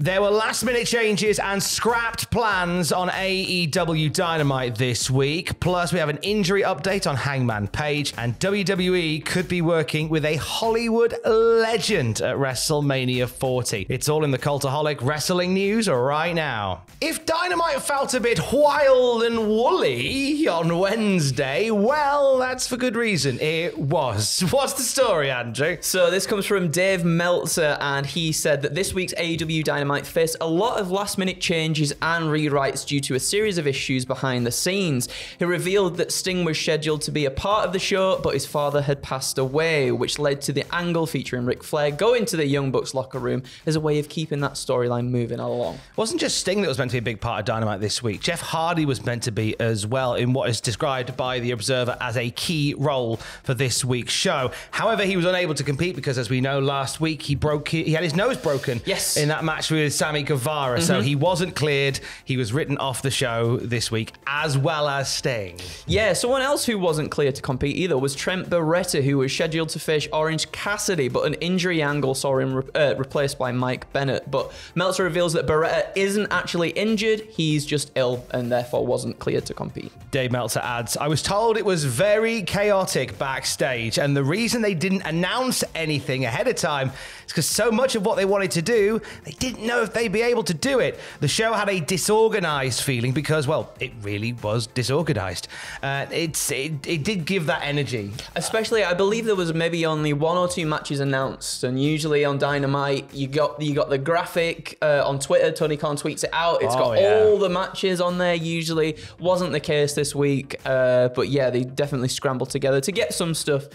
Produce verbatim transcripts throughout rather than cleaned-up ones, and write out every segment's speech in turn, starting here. There were last-minute changes and scrapped plans on A E W Dynamite this week. Plus, we have an injury update on Hangman Page, and W W E could be working with a Hollywood legend at WrestleMania forty. It's all in the Cultaholic Wrestling News right now. If Dynamite felt a bit wild and woolly on Wednesday, well, that's for good reason. It was. What's the story, Andrew? So this comes from Dave Meltzer, and he said that this week's A E W Dynamite might face a lot of last-minute changes and rewrites due to a series of issues behind the scenes. He revealed that Sting was scheduled to be a part of the show, but his father had passed away, which led to the angle featuring Ric Flair going to the Young Bucks locker room as a way of keeping that storyline moving along. It wasn't just Sting that was meant to be a big part of Dynamite this week. Jeff Hardy was meant to be as well, in what is described by The Observer as a key role for this week's show. However, he was unable to compete because, as we know, last week he broke he had his nose broken yes. in that match with Sammy Guevara, mm-hmm. so he wasn't cleared. He was written off the show this week, as well as Sting. Yeah, someone else who wasn't cleared to compete either was Trent Beretta, who was scheduled to face Orange Cassidy, but an injury angle saw him re uh, replaced by Mike Bennett. But Meltzer reveals that Beretta isn't actually injured, he's just ill, and therefore wasn't cleared to compete. Dave Meltzer adds, I was told it was very chaotic backstage, and the reason they didn't announce anything ahead of time is because so much of what they wanted to do, they didn't know if they'd be able to do it. The show had a disorganized feeling because, well, it really was disorganized. Uh, it's it, it did give that energy. Especially, I believe there was maybe only one or two matches announced, and usually on Dynamite, you got you got the graphic uh, on Twitter. Tony Khan tweets it out. It's oh, got yeah. all the matches on there. Usually, wasn't the case this week. Uh, but yeah, they definitely scrambled together to get some stuff.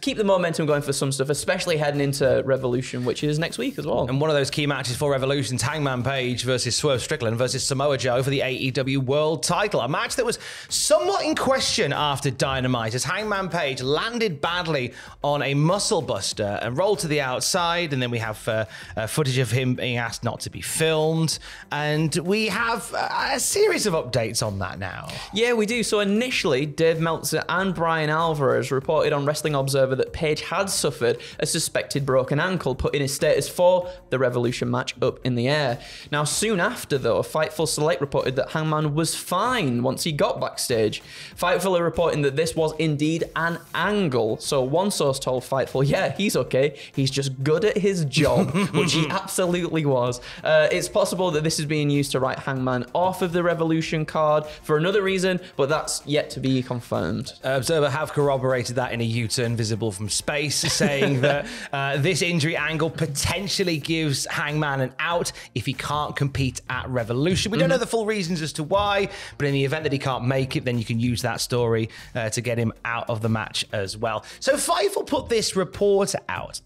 Keep the momentum going for some stuff, especially heading into Revolution, which is next week as well. And one of those key matches for Revolution's Hangman Page versus Swerve Strickland versus Samoa Joe for the A E W World title. A match that was somewhat in question after Dynamite, as Hangman Page landed badly on a muscle buster and rolled to the outside. And then we have uh, uh, footage of him being asked not to be filmed. And we have a, a series of updates on that now. Yeah, we do. So initially, Dave Meltzer and Brian Alvarez reported on Wrestling Observer that Page had suffered a suspected broken ankle, putting his status for the Revolution match up in the air. Now, soon after, though, Fightful Select reported that Hangman was fine once he got backstage. Fightful are reporting that this was indeed an angle. So one source told Fightful, yeah, he's okay. He's just good at his job, which he absolutely was. Uh, it's possible that this is being used to write Hangman off of the Revolution card for another reason, but that's yet to be confirmed. Uh, Observer have corroborated that in a YouTube turn visible from space, saying that uh, this injury angle potentially gives Hangman an out if he can't compete at Revolution. We don't mm-hmm. know the full reasons as to why, but in the event that he can't make it, then you can use that story uh, to get him out of the match as well. So Fightful put this report out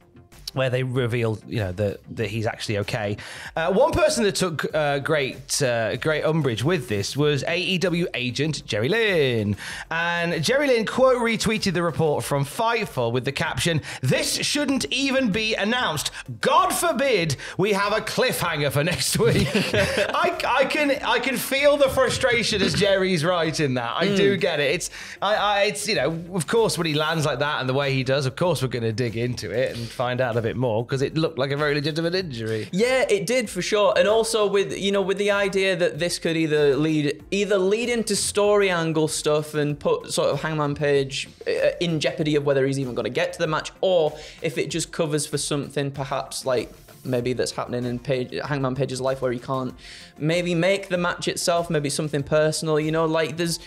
where they revealed, you know, that that he's actually okay. Uh, one person that took uh, great uh, great umbrage with this was A E W agent Jerry Lynn, and Jerry Lynn quote retweeted the report from Fightful with the caption, "This shouldn't even be announced. God forbid we have a cliffhanger for next week." I, I can I can feel the frustration as Jerry's writing that. I mm. do get it. It's I, I it's you know, of course when he lands like that and the way he does, of course we're going to dig into it and find out a bit more, because it looked like a very legitimate injury. Yeah, it did for sure. And also with, you know, with the idea that this could either lead either lead into story angle stuff and put sort of Hangman Page in jeopardy of whether he's even going to get to the match, or if it just covers for something perhaps like maybe that's happening in Page, Hangman Page's life where he can't maybe make the match itself, maybe something personal, you know, like there's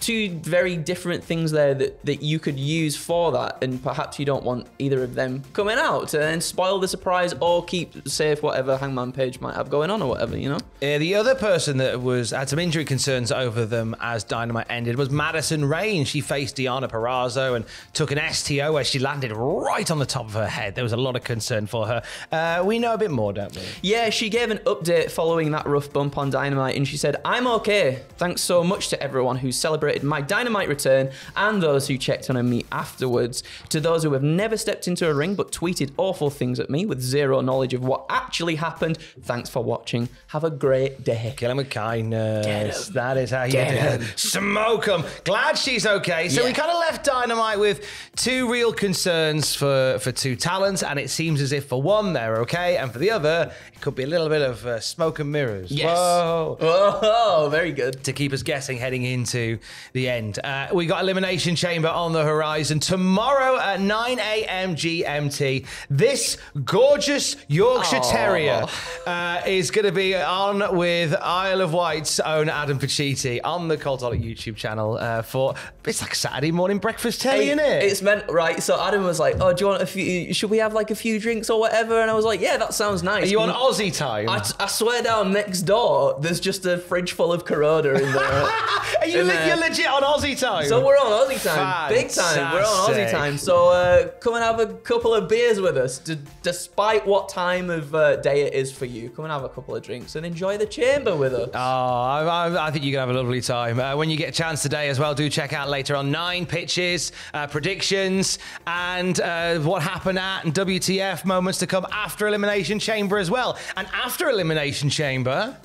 two very different things there that, that you could use for that, and perhaps you don't want either of them coming out and spoil the surprise or keep safe whatever Hangman Page might have going on or whatever, you know? Yeah, the other person that was had some injury concerns over them as Dynamite ended was Madison Rayne. She faced Deanna Purrazzo and took an S T O where she landed right on the top of her head. There was a lot of concern for her. Uh, we know a bit more, don't we? Yeah, she gave an update following that rough bump on Dynamite, and she said, "I'm okay. Thanks so much to everyone who celebrated celebrated my Dynamite return and those who checked on me afterwards. To those who have never stepped into a ring but tweeted awful things at me with zero knowledge of what actually happened, thanks for watching. Have a great day. Kill him with kindness. That is how you do it. Smoke him. Glad she's okay. So yeah. we kind of left Dynamite with two real concerns for, for two talents, and it seems as if for one they're okay, and for the other it could be a little bit of uh, smoke and mirrors. Yes. Whoa. Whoa, very good. To keep us guessing heading into the end. Uh, we got Elimination Chamber on the horizon tomorrow at nine A M G M T. This gorgeous Yorkshire Aww. Terrier uh, is going to be on with Isle of Wight's own Adam Pacitti on the Cultaholic YouTube channel uh, for, it's like Saturday morning breakfast telly, isn't it? It's meant, right, so Adam was like, oh, do you want a few, should we have like a few drinks or whatever? And I was like, yeah, that sounds nice. Are you on Aussie time? I, I swear down next door, there's just a fridge full of Corona in there. Are you in le there. You're legit on Aussie time? So we're on Aussie time, Fantastic. Big time, we're on Aussie time. So uh, come and have a couple of beers with us, d despite what time of uh, day it is for you. Come and have a couple of drinks and enjoy the chamber with us. Oh, I, I, I think you're gonna have a lovely time. Uh, when you get a chance today as well, do check out later on nine pitches, uh, predictions, and uh, what happened at and W T F moments to come after Elimination Chamber as well. And after Elimination Chamber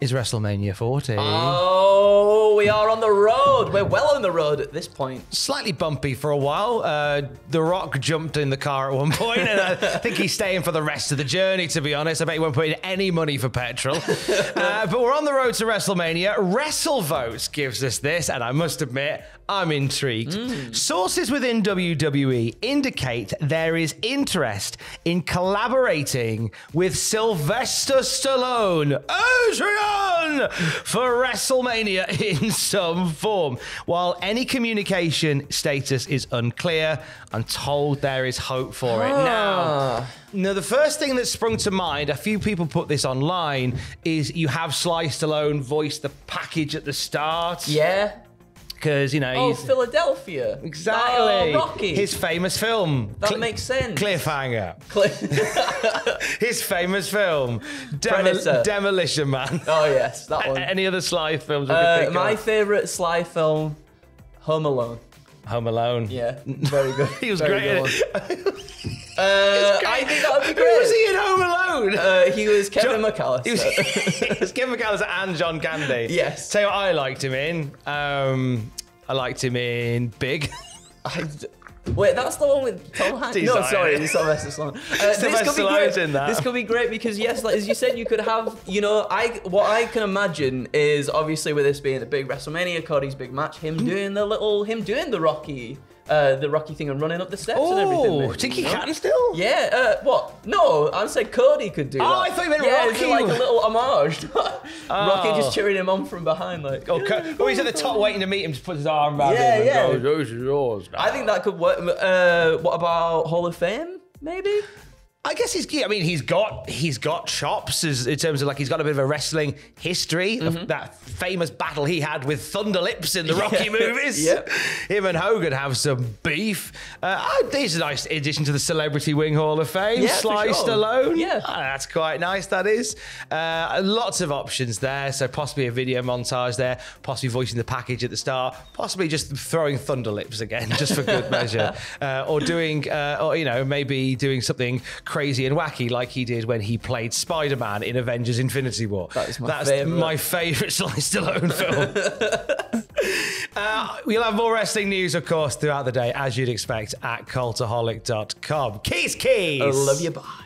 is WrestleMania forty. Oh, we are on the road. We're well on the road at this point. Slightly bumpy for a while. Uh, the Rock jumped in the car at one point, and I think he's staying for the rest of the journey, to be honest. I bet he won't put in any money for petrol. Uh, but we're on the road to WrestleMania. WrestleVotes gives us this, and I must admit, I'm intrigued. Mm. Sources within W W E indicate there is interest in collaborating with Sylvester Stallone. Adrian! For WrestleMania in some form. While any communication status is unclear, I'm told there is hope for ah. it. Now, now, the first thing that sprung to mind, a few people put this online, is you have Sly Stallone voice the package at the start. Yeah. Because, you know, oh, he's... Philadelphia. Exactly. Oh, Rocky. His famous film. That Cl makes sense. Cliffhanger. Cliff His famous film. Demo Demolition Man. Oh, yes, that one. Any other Sly films we uh, could think My of? Favourite Sly film, Home Alone. Home Alone. Yeah, very good. He was very great. Good Uh, I think that would be great. Who was he in Home Alone? Uh, he was Kevin John, McAllister. He was, he was Kevin McAllister and John Candy. Yes. Tell you what I liked him in. Um, I liked him in Big. I, wait, that's the one with Tom Hanks. No, sorry, it's Sylvester Stallone. Uh, this could be great. In that. This could be great because yes, like, as you said, you could have, you know, I what I can imagine is obviously with this being a big WrestleMania, Cody's big match, him doing the little, him doing the Rocky. Uh, the Rocky thing and running up the steps oh, and everything. Oh, think he you know? Can still? Yeah, uh, what? No, I said Cody could do oh, that. Oh, I thought you meant yeah, Rocky. Yeah, like a little homage. oh. Rocky just cheering him on from behind, like. Oh, yeah, oh he's at the top waiting to meet him, just puts his arm around yeah, him. Yeah, yeah. Those are yours now. I think that could work. Uh, what about Hall of Fame, maybe? I guess he's. I mean, he's got he's got chops as, in terms of like he's got a bit of a wrestling history. Mm-hmm. That famous battle he had with Thunderlips in the Rocky yeah. movies. Yep. Him and Hogan have some beef. Uh, he's a nice addition to the Celebrity Wing Hall of Fame. Yeah, Sly sure. Stallone. Yeah, oh, that's quite nice. That is. Uh, lots of options there. So possibly a video montage there. Possibly voicing the package at the start. Possibly just throwing Thunderlips again, just for good measure, uh, or doing, uh, or you know, maybe doing something crazy and wacky like he did when he played Spider-Man in Avengers Infinity War. That is my That's favorite. my favourite Sly Stallone film. uh, we'll have more wrestling news, of course, throughout the day, as you'd expect, at cultaholic dot com. Keys, keys! I love you, bye.